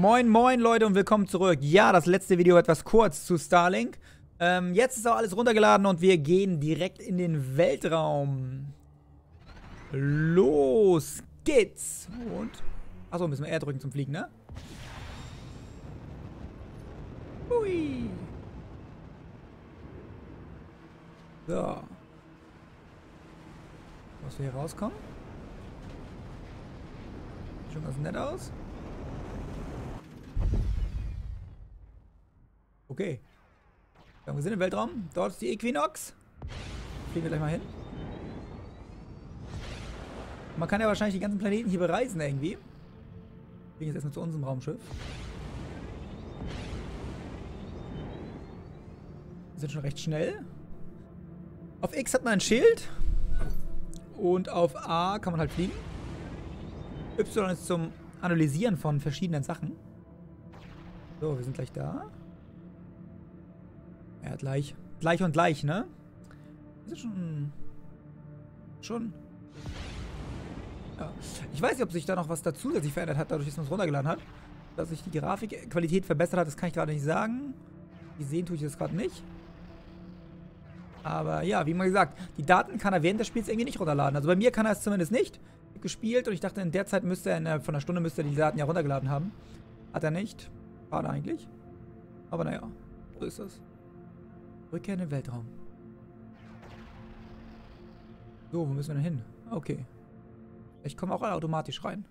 Moin moin Leute und willkommen zurück. Ja, das letzte Video etwas kurz zu Starlink. Jetzt ist auch alles runtergeladen und wir gehen direkt in den Weltraum. Los geht's. Und achso, müssen wir R drücken zum Fliegen, ne? Hui. So. Was wir hier rauskommen? Sieht schon ganz nett aus. Okay. Wir sind im Weltraum. Dort ist die Equinox. Fliegen wir gleich mal hin. Man kann ja wahrscheinlich die ganzen Planeten hier bereisen irgendwie. Wir gehen jetzt erstmal zu unserem Raumschiff. Wir sind schon recht schnell. Auf X hat man ein Schild. Und auf A kann man halt fliegen. Y ist zum Analysieren von verschiedenen Sachen. So, wir sind gleich da. Ja, gleich. Gleich und gleich, ne? Das ist schon... Ja. Ich weiß nicht, ob sich da noch was dazu sich verändert hat, dadurch, dass man es runtergeladen hat. Dass sich die Grafikqualität verbessert hat, das kann ich gerade nicht sagen. Die sehen tue ich das gerade nicht. Aber ja, wie mal gesagt, die Daten kann er während des Spiels irgendwie nicht runterladen. Also bei mir kann er es zumindest nicht. Ich habe gespielt und ich dachte, in der Zeit müsste er, innerhalb von einer Stunde müsste er die Daten ja runtergeladen haben. Hat er nicht. Schade eigentlich. Aber naja, so ist das. Rückkehr in den Weltraum. So, wo müssen wir denn hin? Okay. Ich komme auch alle automatisch rein.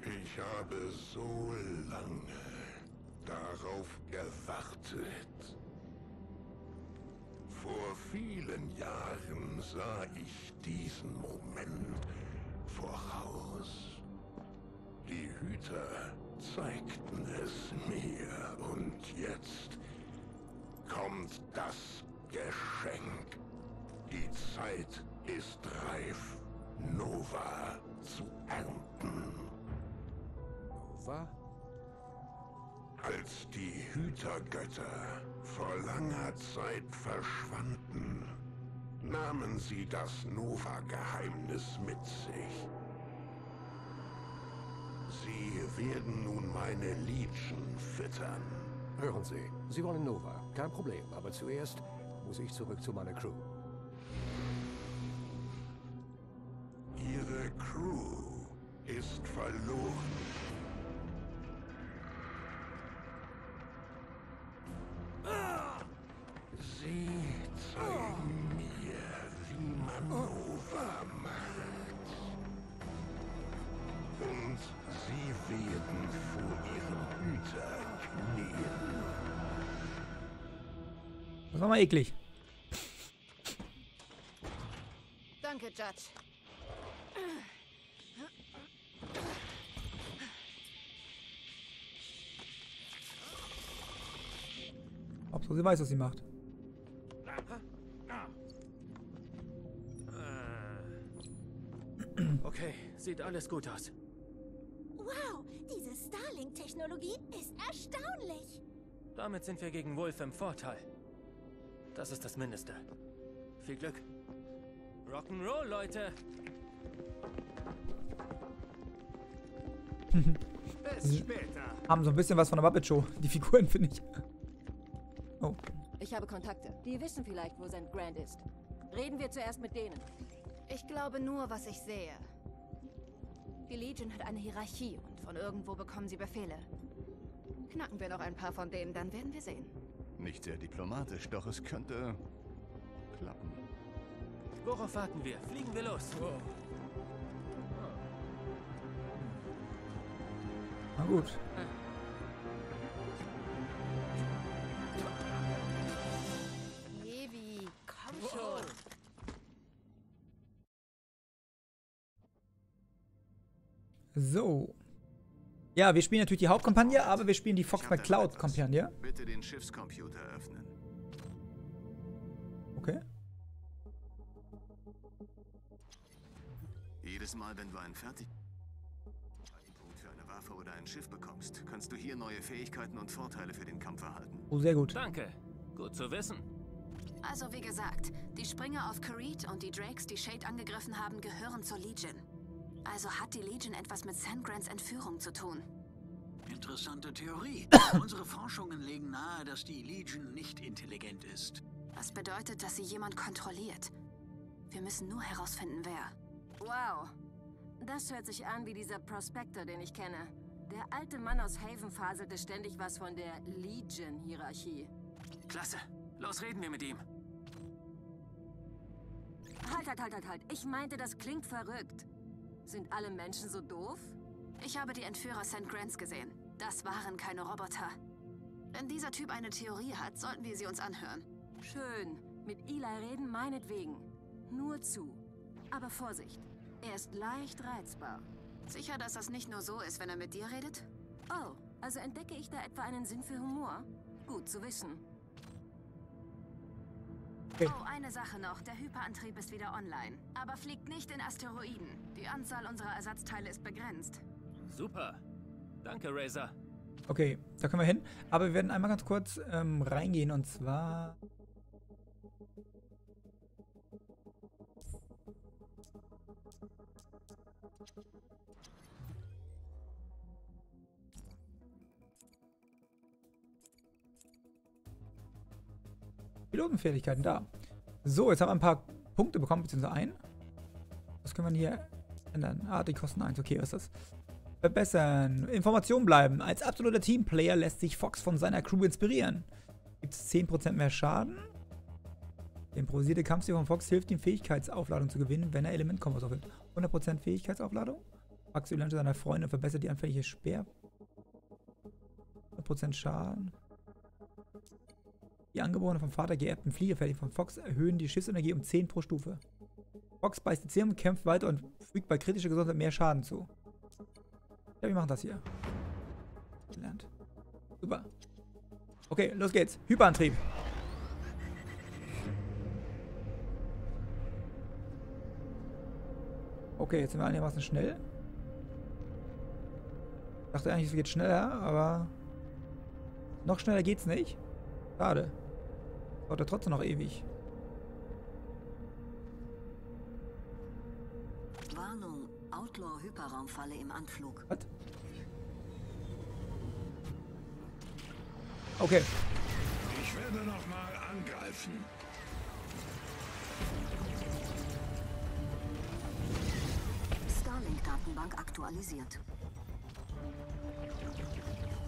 Ich habe so lange darauf gewartet. Vor vielen Jahren sah ich diesen Moment voraus. Die Hüter zeigten es mir und jetzt kommt das Geschenk. Die Zeit ist reif, Nova zu ernten. Nova? Als die Hütergötter vor langer Zeit verschwanden, nahmen sie das Nova-Geheimnis mit sich. Sie werden nun meine Legion füttern. Hören Sie, Sie wollen Nova. Kein Problem, aber zuerst muss ich zurück zu meiner Crew. Ihre Crew ist verloren. Sie zeigen mir, wie man Nova macht. Und sie werden vor ihrem Hüter knien. Das war mal eklig. Danke, Judge. Hauptsache, sie weiß, was sie macht. Okay, sieht alles gut aus. Wow, diese Starlink-Technologie ist erstaunlich. Damit sind wir gegen Wolf im Vorteil. Das ist das Mindeste. Viel Glück. Rock'n'Roll, Leute. Bis später. Haben so ein bisschen was von der Muppet Show, die Figuren, finde ich. Oh. Ich habe Kontakte. Die wissen vielleicht, wo Saint Grand ist. Reden wir zuerst mit denen. Ich glaube nur, was ich sehe. Die Legion hat eine Hierarchie und von irgendwo bekommen sie Befehle. Knacken wir noch ein paar von denen, dann werden wir sehen. Nicht sehr diplomatisch, doch es könnte klappen. Worauf warten wir? Fliegen wir los. Oh. Na gut. Baby, komm schon. Oh. So. Ja, wir spielen natürlich die Hauptkampagne, aber wir spielen die Fox McCloud-Kampagne. Bitte den Schiffscomputer öffnen. Okay. Jedes Mal, wenn du einen fertigen Punkt für eine Waffe oder ein Schiff bekommst, kannst du hier neue Fähigkeiten und Vorteile für den Kampf erhalten. Oh, sehr gut. Danke. Gut zu wissen. Also wie gesagt, die Springer auf Kareed und die Drakes, die Shade angegriffen haben, gehören zur Legion. Also hat die Legion etwas mit Saint Grands Entführung zu tun. Interessante Theorie. Unsere Forschungen legen nahe, dass die Legion nicht intelligent ist. Das bedeutet, dass sie jemand kontrolliert. Wir müssen nur herausfinden, wer. Wow. Das hört sich an wie dieser Prospector, den ich kenne. Der alte Mann aus Haven faselte ständig was von der Legion-Hierarchie. Klasse. Los, reden wir mit ihm. Halt. Ich meinte, das klingt verrückt. Sind alle Menschen so doof? Ich habe die Entführer St. Grants gesehen. Das waren keine Roboter. Wenn dieser Typ eine Theorie hat, sollten wir sie uns anhören. Schön. Mit Eli reden meinetwegen. Nur zu. Aber Vorsicht. Er ist leicht reizbar. Sicher, dass das nicht nur so ist, wenn er mit dir redet? Oh, also entdecke ich da etwa einen Sinn für Humor? Gut zu wissen. Okay. Oh, eine Sache noch. Der Hyperantrieb ist wieder online. Aber fliegt nicht in Asteroiden. Die Anzahl unserer Ersatzteile ist begrenzt. Super. Danke, Razor. Okay, da können wir hin. Aber wir werden einmal ganz kurz reingehen. Und zwar... Pilotenfähigkeiten da. So, jetzt haben wir ein paar Punkte bekommen, beziehungsweise einen. Was können wir hier ändern? Ah, die kosten 1. Okay, was ist das? Verbessern. Information bleiben. Als absoluter Teamplayer lässt sich Fox von seiner Crew inspirieren. Gibt es 10% mehr Schaden? Der improvisierte Kampfstil von Fox hilft ihm, Fähigkeitsaufladung zu gewinnen, wenn er Elementkombos aufhält. 100% Fähigkeitsaufladung. Fox die Lanze seiner Freunde und verbessert die anfällige Speer. 100% Schaden. Die angeborene vom Vater geerbten Fliegerfälle von Fox erhöhen die Schiffsenergie um 10 pro Stufe. Fox beißt die Zähne und kämpft weiter und fügt bei kritischer Gesundheit mehr Schaden zu. Ja, wir machen das hier. Gelernt. Super. Okay, los geht's. Hyperantrieb. Okay, jetzt sind wir einigermaßen schnell. Ich dachte eigentlich, es geht schneller, aber noch schneller geht's nicht. Schade. Dauert er trotzdem noch ewig. Warnung, Outlaw-Hyperraumfalle im Anflug. Was? Okay. Ich werde nochmal angreifen. Starlink-Datenbank aktualisiert.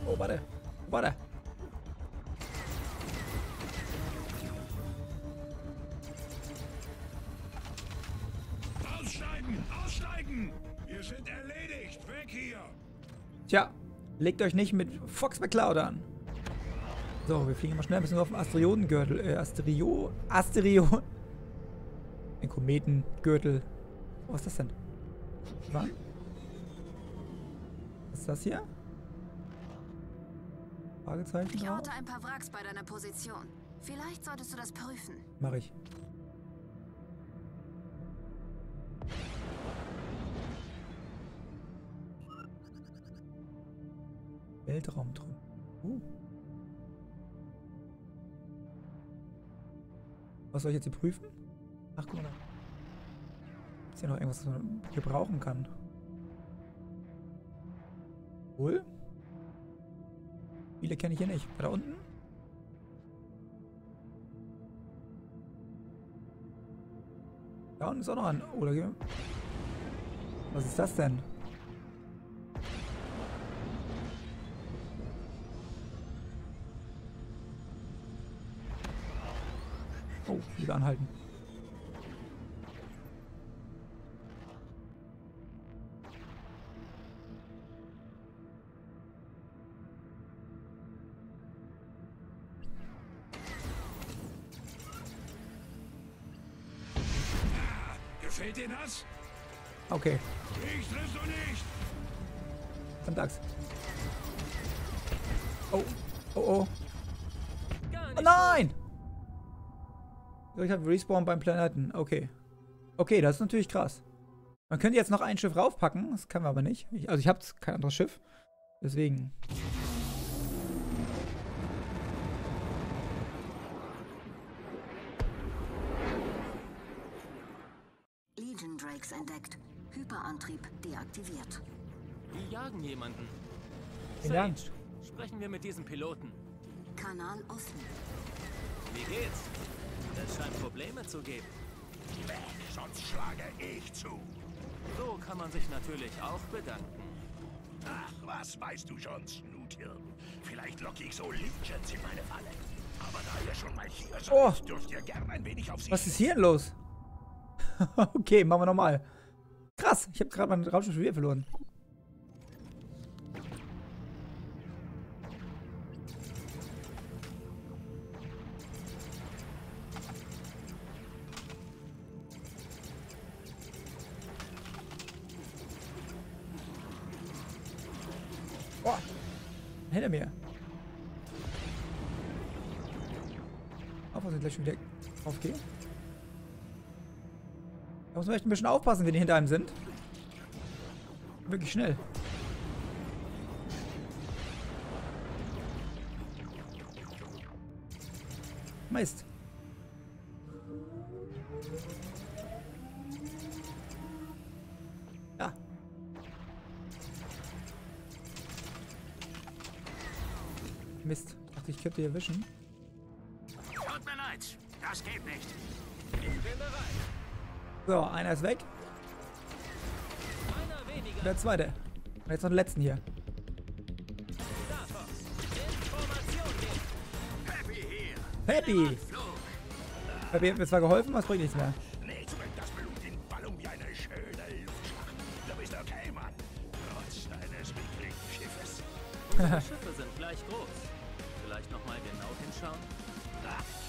Oh, warte. Warte. Aussteigen! Wir sind erledigt! Weg hier! Tja, legt euch nicht mit Fox McCloud an. So, wir fliegen mal schnell ein bisschen auf den Asteriodengürtel. Den Kometengürtel. Was ist das denn? Wann? Was ist das hier? Fragezeichen? Ich orte ein paar Wracks bei deiner Position. Vielleicht solltest du das prüfen. Mach ich. Weltraum drin. Was soll ich jetzt hier prüfen? Ach, guck mal. Ist ja noch irgendwas, was man gebrauchen kann. Wohl? Viele kenne ich hier nicht. Da unten? Da unten ist auch noch ein... Oder gehen wir... Was ist das denn? Oh, wieder anhalten. Gefällt dir das? Okay. Ich triffst du nicht. Verdammt. Oh, oh, oh. Oh nein! Ich habe Respawn beim Planeten. Okay. Okay, das ist natürlich krass. Man könnte jetzt noch ein Schiff raufpacken. Das können wir aber nicht. Ich habe kein anderes Schiff. Deswegen. entdeckt. Hyperantrieb deaktiviert. Wir jagen jemanden. Sage, sprechen wir mit diesem Piloten. Kanal offen. Wie geht's? Es scheint Probleme zu geben. Weg, sonst schlage ich zu. So kann man sich natürlich auch bedanken. Ach, was weißt du schon, Snuthirn? Vielleicht locke ich so Legions in meine Falle. Aber da ihr schon mal hier seid, dürft ihr gerne ein wenig auf sie. Was ist hier denn los? Okay, machen wir nochmal. Krass, ich habe gerade meinen Raumschiff wieder verloren. Boah, hinter mir. Auf, was ich gleich schon wieder aufgehe. Da muss man echt ein bisschen aufpassen, wenn die hinter einem sind. Wirklich schnell. Mist. Ja. Mist. Ich dachte, ich könnte die erwischen. Tut mir leid. Das geht nicht. Ich bin bereit. So, einer ist weg. Und der zweite. Und jetzt noch den letzten hier. Happy! Happy hat mir zwar geholfen, aber es bringt nichts mehr. Die Schiffe sind gleich groß. Vielleicht nochmal genau hinschauen.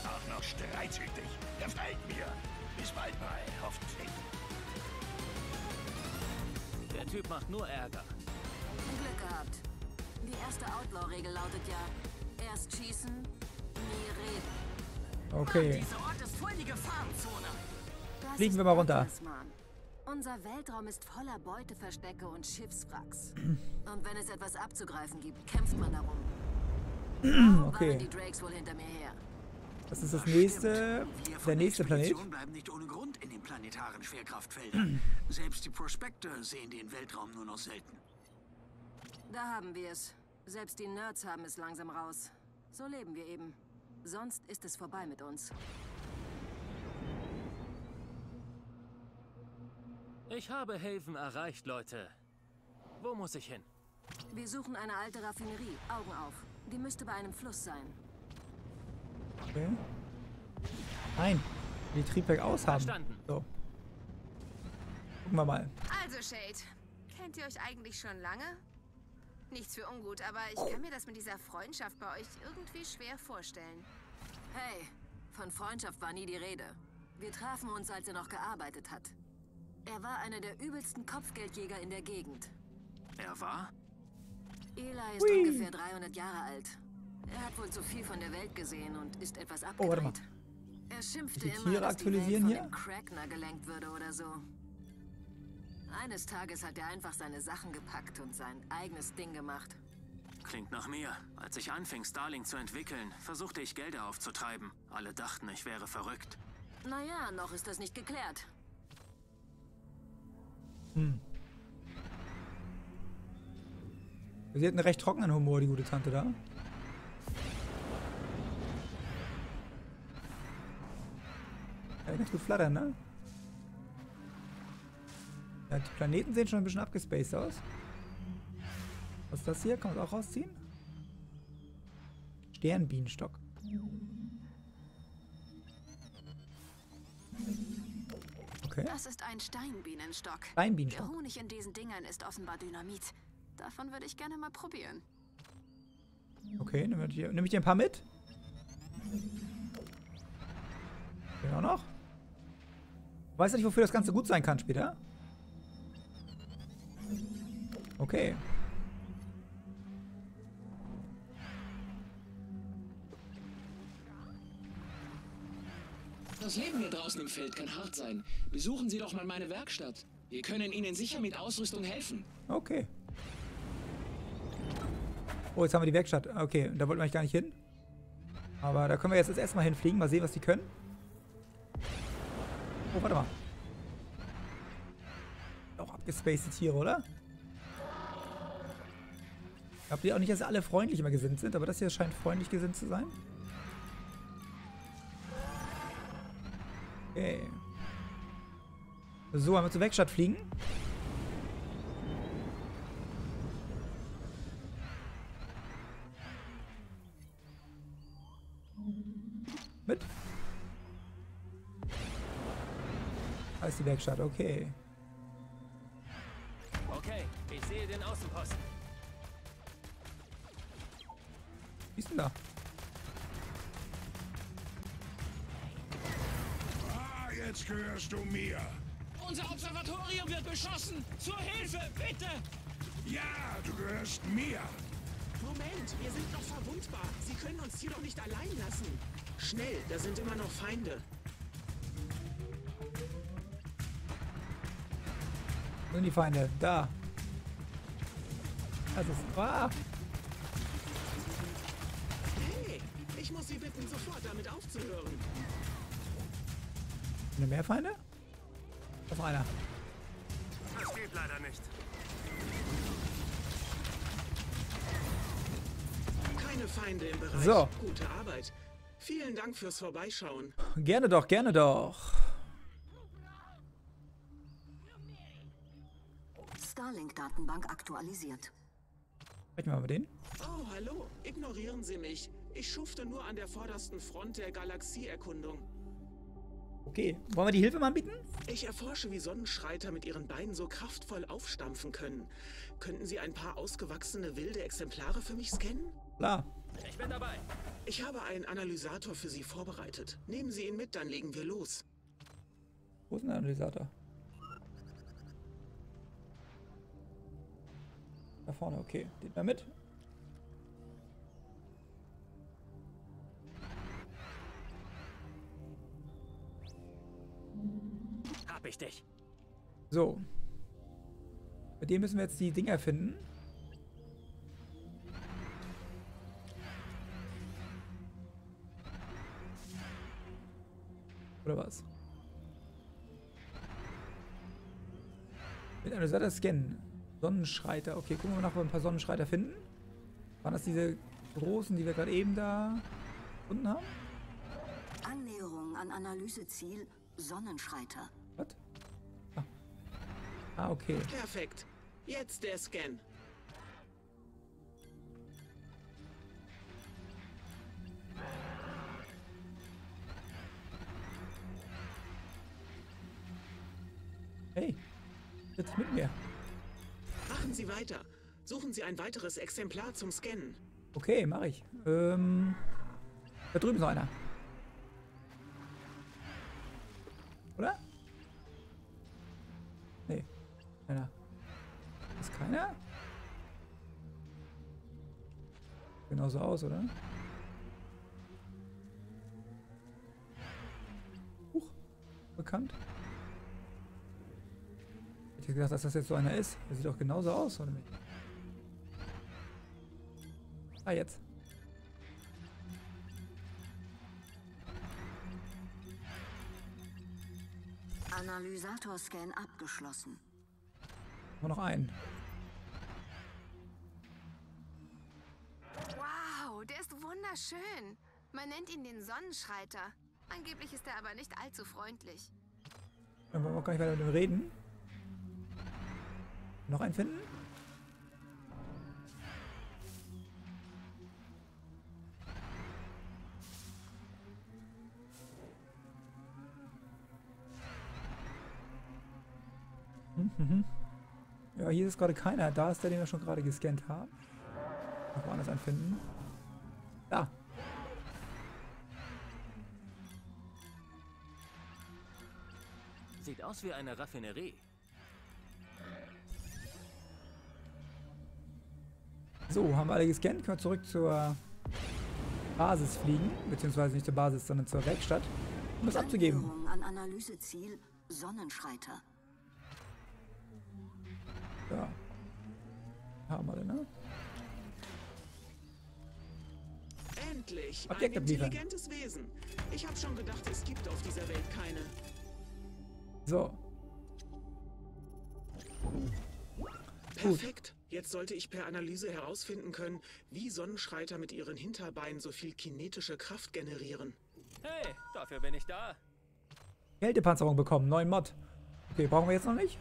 Auch noch streitsüchtig. Gefällt mir. Bis bald mal, hoffentlich. Der Typ macht nur Ärger. Glück gehabt. Die erste Outlaw-Regel lautet ja, erst schießen, nie reden. Okay. Dieser Ort ist voll die Gefahrenzone. Fliegen wir mal runter. Unser Weltraum ist voller Beuteverstecke und Schiffswracks. Und wenn es etwas abzugreifen gibt, kämpft man darum. Okay. Die Drakes wohl hinter mir her. Das ist das nächste, der nächste Planet. Bleiben nicht ohne Grund in den planetaren Schwerkraftfeldern. Selbst die Prospector sehen den Weltraum nur noch selten. Da haben wir es. Selbst die Nerds haben es langsam raus. So leben wir eben. Sonst ist es vorbei mit uns. Ich habe Haven erreicht, Leute. Wo muss ich hin? Wir suchen eine alte Raffinerie. Augen auf. Die müsste bei einem Fluss sein. Okay. Nein, die Triebwerk aus haben. So. Gucken wir mal. Also Shade, kennt ihr euch eigentlich schon lange? Nichts für ungut, aber ich kann mir das mit dieser Freundschaft bei euch irgendwie schwer vorstellen. Hey, von Freundschaft war nie die Rede. Wir trafen uns, als er noch gearbeitet hat. Er war einer der übelsten Kopfgeldjäger in der Gegend. Er war? Eli ist ungefähr 300 Jahre alt. Er hat wohl zu viel von der Welt gesehen und ist etwas abgedreht. Oh, warte mal. Er schimpfte immer, dass die Welt von einem Crackner gelenkt würde oder so. Eines Tages hat er einfach seine Sachen gepackt und sein eigenes Ding gemacht. Klingt nach mir. Als ich anfing, Starlink zu entwickeln, versuchte ich, Gelder aufzutreiben. Alle dachten, ich wäre verrückt. Naja, noch ist das nicht geklärt. Hm. Sie hat einen recht trockenen Humor, die gute Tante da. Ganz gut flattern, ne? Ja, die Planeten sehen schon ein bisschen abgespaced aus. Was ist das hier? Kann man das auch rausziehen? Sternbienenstock. Okay. Das ist ein Steinbienenstock. Steinbienenstock. Der Honig in diesen Dingern ist offenbar Dynamit. Davon würde ich gerne mal probieren. Okay, nehm ich dir ein paar mit? Bin auch noch. Weiß nicht, wofür das Ganze gut sein kann später. Okay. Das Leben hier draußen im Feld kann hart sein. Besuchen Sie doch mal meine Werkstatt. Wir können Ihnen sicher mit Ausrüstung helfen. Okay. Oh, jetzt haben wir die Werkstatt. Okay, da wollten wir eigentlich gar nicht hin. Aber da können wir jetzt erstmal hinfliegen. Mal sehen, was die können. Oh, warte mal. abgespacete Tiere, oder? Ich glaube auch nicht, dass alle freundlich immer gesinnt sind, aber das hier scheint freundlich gesinnt zu sein. Okay. So, einmal zur Werkstatt fliegen. Mit. Da ist die Werkstatt, okay. Okay, ich sehe den Außenposten. Wie ist denn da? Ah, jetzt gehörst du mir. Unser Observatorium wird beschossen! Zur Hilfe, bitte! Ja, du gehörst mir! Moment, wir sind noch verwundbar. Sie können uns hier doch nicht allein lassen. Schnell, da sind immer noch Feinde. Wo sind die Feinde? Da. Das ist wahr. Hey, ich muss Sie bitten, sofort damit aufzuhören. Sind mehr Feinde? Auf einer. Das geht leider nicht. Keine Feinde im Bereich. So. Gute Arbeit. Vielen Dank fürs Vorbeischauen. Gerne doch, gerne doch. Starlink-Datenbank aktualisiert. Sprechen wir mal mit denen. Oh, hallo. Ignorieren Sie mich. Ich schufte nur an der vordersten Front der Galaxieerkundung. Okay, wollen wir die Hilfe mal anbieten? Ich erforsche, wie Sonnenschreiter mit ihren Beinen so kraftvoll aufstampfen können. Könnten Sie ein paar ausgewachsene wilde Exemplare für mich scannen? Klar. Ich bin dabei. Ich habe einen Analysator für Sie vorbereitet. Nehmen Sie ihn mit, dann legen wir los. Wo ist ein Analysator? Da vorne, okay. Den mal mit. Hab ich dich. So. Bei dem müssen wir jetzt die Dinger finden. Oder was? Mit einer Seite scannen. Sonnenschreiter. Okay, gucken wir nach, ob wir ein paar Sonnenschreiter finden. Waren das diese großen, die wir gerade eben da unten haben? Annäherung an Analyseziel Sonnenschreiter. Was? Ah. Ah, okay. Perfekt. Jetzt der Scan. Hey, jetzt mit mir. Machen Sie weiter. Suchen Sie ein weiteres Exemplar zum Scannen. Okay, mache ich. Da drüben ist noch einer. Oder? Nee. Keiner. Ist keiner? Genauso aus, oder? Huch. Bekannt. Ich hätte gedacht, dass das jetzt so einer ist. Der sieht doch genauso aus, oder nicht? Ah, jetzt. Analysator-Scan abgeschlossen. Nur noch einen. Wow, der ist wunderschön. Man nennt ihn den Sonnenschreiter. Angeblich ist er aber nicht allzu freundlich. Dann wollen wir auch gar nicht weiter mit ihm reden. Noch einen finden? Ja, hier ist gerade keiner. Da ist der, den wir schon gerade gescannt haben. Noch woanders anfinden. Da. Sieht aus wie eine Raffinerie. So, haben wir alle gescannt. Können wir zurück zur Basis fliegen. Beziehungsweise nicht zur Basis, sondern zur Werkstatt. Um es abzugeben. An Analyseziel Sonnenschreiter. Ja. Haben wir denn, ne? Endlich! Objekt ein intelligentes Wesen. Ich habe schon gedacht, es gibt auf dieser Welt keine. So. Perfekt. Jetzt sollte ich per Analyse herausfinden können, wie Sonnenschreiter mit ihren Hinterbeinen so viel kinetische Kraft generieren. Hey, dafür bin ich da. Kältepanzerung bekommen, neuen Mod. Okay, brauchen wir jetzt noch nicht.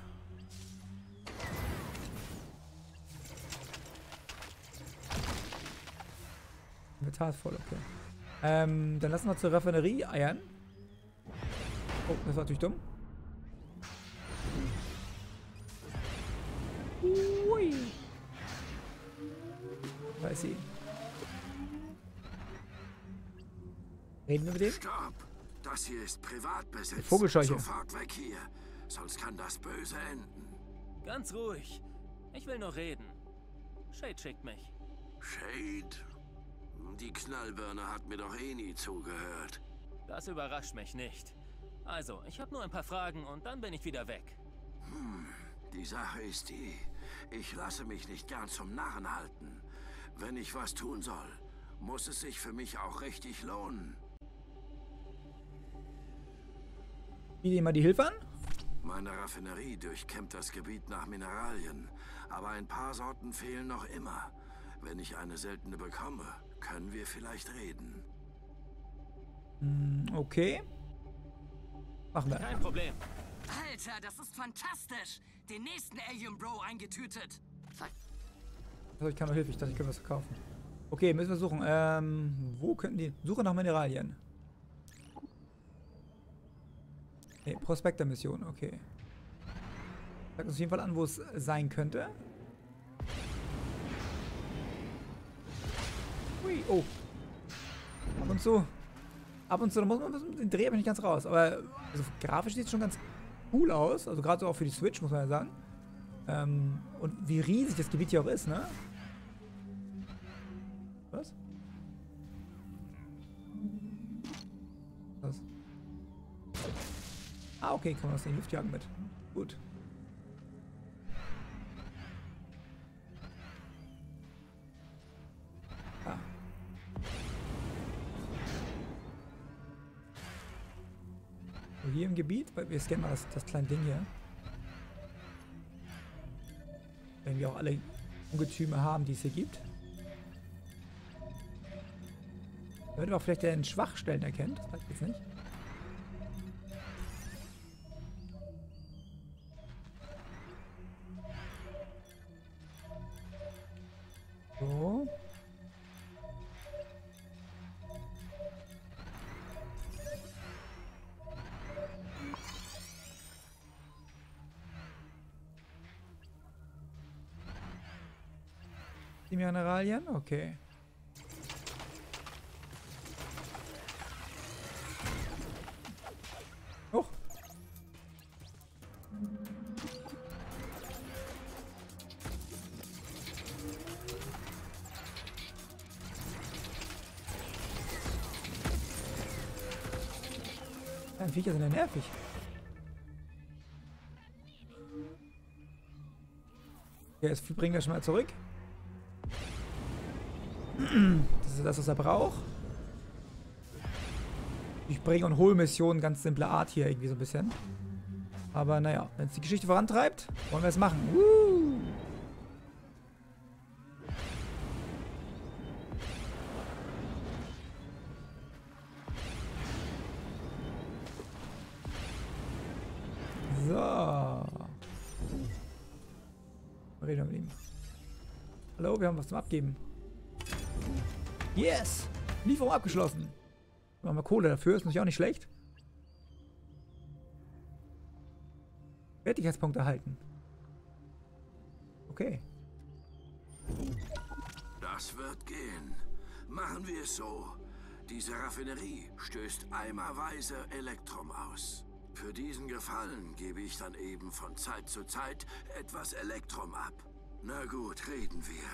Inventar ist voll, okay. Dann lassen wir zur Raffinerie eiern. Oh, das war natürlich dumm. Ui. Da ist sie. Reden wir mit dem? Stopp! Das hier ist Privatbesitz. Vogelscheuche. Sofort weg hier. Sonst kann das böse enden. Ganz ruhig. Ich will nur reden. Shade schickt mich. Shade? Die Knallbirne hat mir doch eh nie zugehört. Das überrascht mich nicht. Also, ich habe nur ein paar Fragen und dann bin ich wieder weg. Die Sache ist die, ich lasse mich nicht gern zum Narren halten. Wenn ich was tun soll, muss es sich für mich auch richtig lohnen. Biete ihm mal die Hilfe an? Meine Raffinerie durchkämmt das Gebiet nach Mineralien, aber ein paar Sorten fehlen noch immer. Wenn ich eine seltene bekomme, können wir vielleicht reden. Okay. Machen wir. Kein Problem. Alter, das ist fantastisch. Den nächsten Alien Bro eingetütet. Also ich kann noch Hilfe, ich dachte, ich könnte was verkaufen. Okay, müssen wir suchen. Wo könnten die? Suche nach Mineralien. Nee, Prospektor-Mission, okay. Sagt uns auf jeden Fall an, wo es sein könnte. Ui, oh. Ab und zu, da muss man den Dreh aber nicht ganz raus. Aber also, grafisch sieht es schon ganz cool aus. Also gerade so auch für die Switch, muss man ja sagen. Und wie riesig das Gebiet hier auch ist, ne? Was? Was? Ah, okay, kann man aus den Luftjagen mit. Gut. Ah. So, hier im Gebiet, weil wir scannen mal das kleine Ding hier. Wenn wir auch alle Ungetüme haben, die es hier gibt. Da würde man auch vielleicht den Schwachstellen erkennen, das weiß ich jetzt nicht. So. Die Mineralien? Okay. Hoch. Die Viecher sind ja nervig. Okay, das bringen wir schon mal zurück. Das ist das, was er braucht. Ich bringe und hole Missionen, ganz simple Art hier irgendwie so ein bisschen. Aber naja, wenn es die Geschichte vorantreibt, wollen wir es machen. Woo! So. Reden wir mit ihm. Hallo, wir haben was zum Abgeben. Yes! Lieferung abgeschlossen. Machen wir Kohle dafür, ist natürlich auch nicht schlecht. Wertigkeitspunkt erhalten. Okay. Das wird gehen. Machen wir es so. Diese Raffinerie stößt eimerweise Elektrom aus. Für diesen Gefallen gebe ich dann eben von Zeit zu Zeit etwas Elektrom ab. Na gut, reden wir.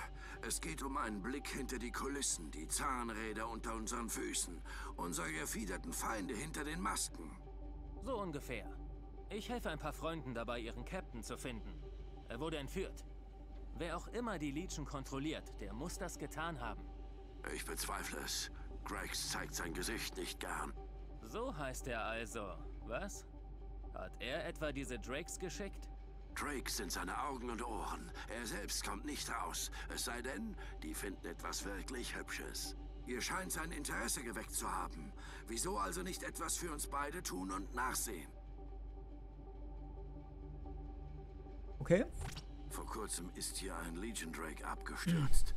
Es geht um einen Blick hinter die Kulissen, die Zahnräder unter unseren Füßen, unsere gefiederten Feinde hinter den Masken. So ungefähr. Ich helfe ein paar Freunden dabei, ihren Captain zu finden. Er wurde entführt. Wer auch immer die Legion kontrolliert, der muss das getan haben. Ich bezweifle es. Grax zeigt sein Gesicht nicht gern. So heißt er also. Was? Hat er etwa diese Drakes geschickt? Drake sind seine Augen und Ohren. Er selbst kommt nicht raus. Es sei denn, die finden etwas wirklich Hübsches. Ihr scheint sein Interesse geweckt zu haben. Wieso also nicht etwas für uns beide tun und nachsehen? Okay. Vor kurzem ist hier ein Legion Drake abgestürzt.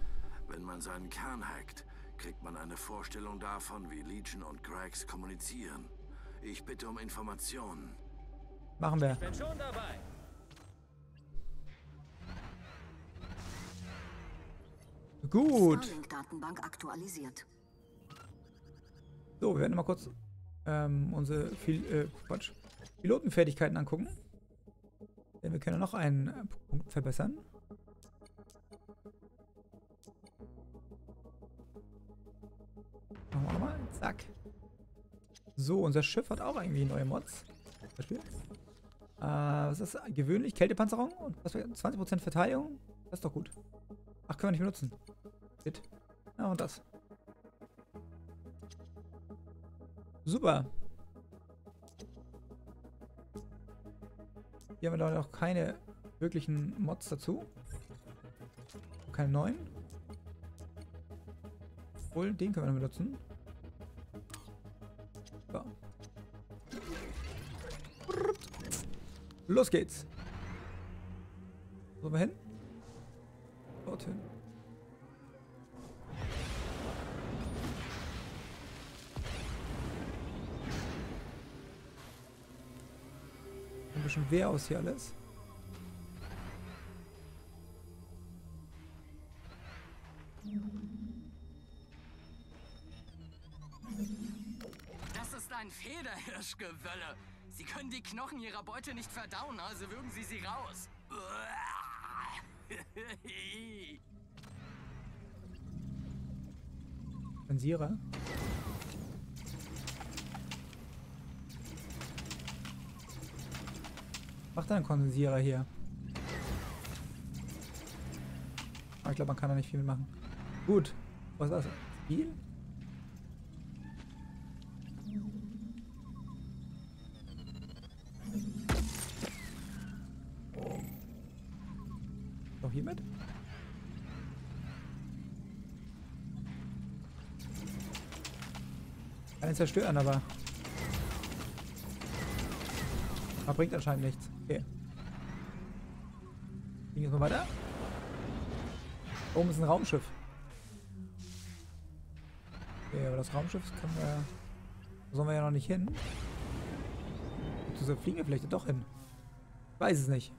Wenn man seinen Kern hackt, kriegt man eine Vorstellung davon, wie Legion und Grax kommunizieren. Ich bitte um Informationen. Machen wir. Ich bin schon dabei. Gut. Starlink-Datenbank aktualisiert. So, wir werden mal kurz unsere Pilotenfertigkeiten angucken. Denn wir können noch einen Punkt verbessern. Machen wir auch mal. Zack. So, unser Schiff hat auch irgendwie neue Mods. Zum Beispiel. Was ist das? Gewöhnlich Kältepanzerung und 20% Verteidigung. Das ist doch gut. Ach, können wir nicht benutzen. Shit. Ja, und das. Super. Hier haben wir noch keine wirklichen Mods dazu. Keine neuen. Obwohl, den können wir noch benutzen. So. Los geht's. Wo wir hin? Dorthin. Ein bisschen wehr aus hier alles. Das ist ein Federhirschgewölle. Sie können die Knochen ihrer Beute nicht verdauen, also würgen Sie sie raus. Sensierer. Mach da einen Kondensierer hier. Aber ich glaube, man kann da nicht viel mitmachen. Gut. Was ist das? Viel? Noch hiermit? Einen zerstören, aber. Man bringt anscheinend nichts. Okay. Ging jetzt mal weiter. Da oben ist ein Raumschiff. Okay, aber das Raumschiff können wir. Da sollen wir ja noch nicht hin. Und diese Fliege vielleicht doch hin. Ich weiß es nicht.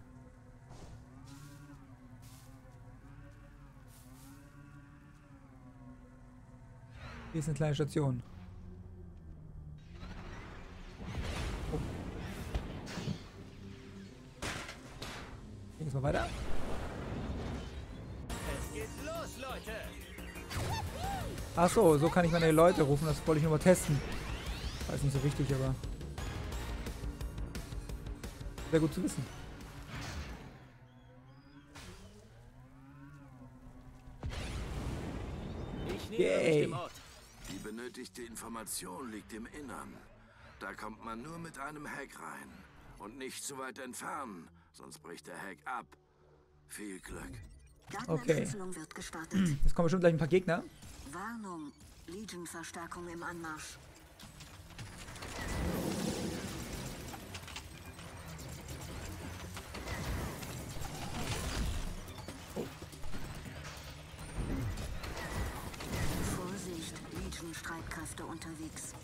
Hier ist eine kleine Station. Oh. Gehen wir mal weiter. Es geht los, Leute. Ach so, so kann ich meine Leute rufen. Das wollte ich nur mal testen. War jetzt nicht so wichtig, aber sehr gut zu wissen. Ich nehme mich dem Ort. Die benötigte Information liegt im Innern. Da kommt man nur mit einem Hack rein. Und nicht zu weit entfernen, sonst bricht der Hack ab. Viel Glück. Okay. Wird gestartet. Jetzt kommen schon gleich ein paar Gegner. Warnung, Legion-Verstärkung im Anmarsch. Streitkräfte unterwegs.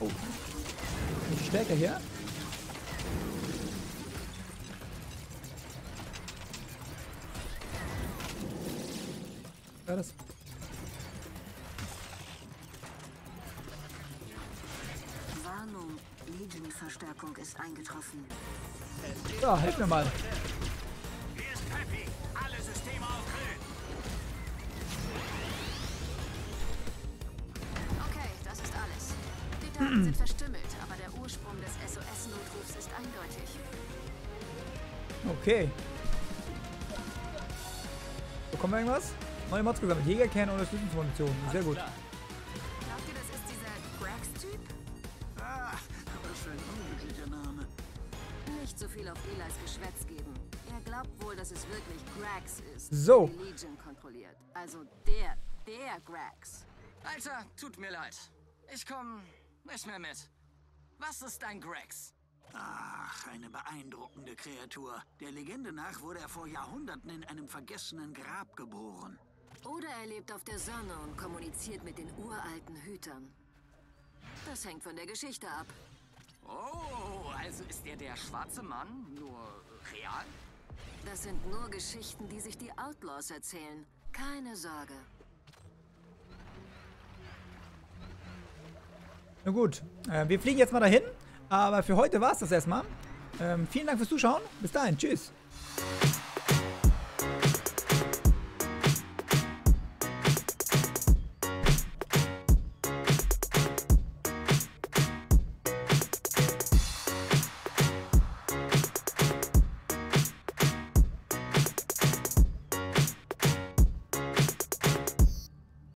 Oh. Nicht stärker hier. Ja, das. Verstärkung ist eingetroffen. Ja, helft mir mal. Hier ist Peppy. Alle Systeme auf grün. Okay, das ist alles. Die Daten sind verstümmelt, aber der Ursprung des SOS-Notrufs ist eindeutig. Okay. Bekommen wir irgendwas? Neue Mods gesammelt. Jägerkerne und Unterstützungsmunition. Sehr gut. Glaubt ihr, das ist dieser Grax-Typ? Ah, aber schön unglücklicher Name. Nicht so viel auf Elis Geschwätz geben. Er glaubt wohl, dass es wirklich Grax ist. So. Die Legion kontrolliert. Also der Grax. Alter, tut mir leid. Ich komme nicht mehr mit. Was ist dein Grax? Ach, eine beeindruckende Kreatur. Der Legende nach wurde er vor Jahrhunderten in einem vergessenen Grab geboren. Oder er lebt auf der Sonne und kommuniziert mit den uralten Hütern. Das hängt von der Geschichte ab. Oh, also ist er der schwarze Mann, nur real? Das sind nur Geschichten, die sich die Outlaws erzählen. Keine Sorge. Na gut, wir fliegen jetzt mal dahin. Aber für heute war es das erstmal. Vielen Dank fürs Zuschauen. Bis dahin. Tschüss.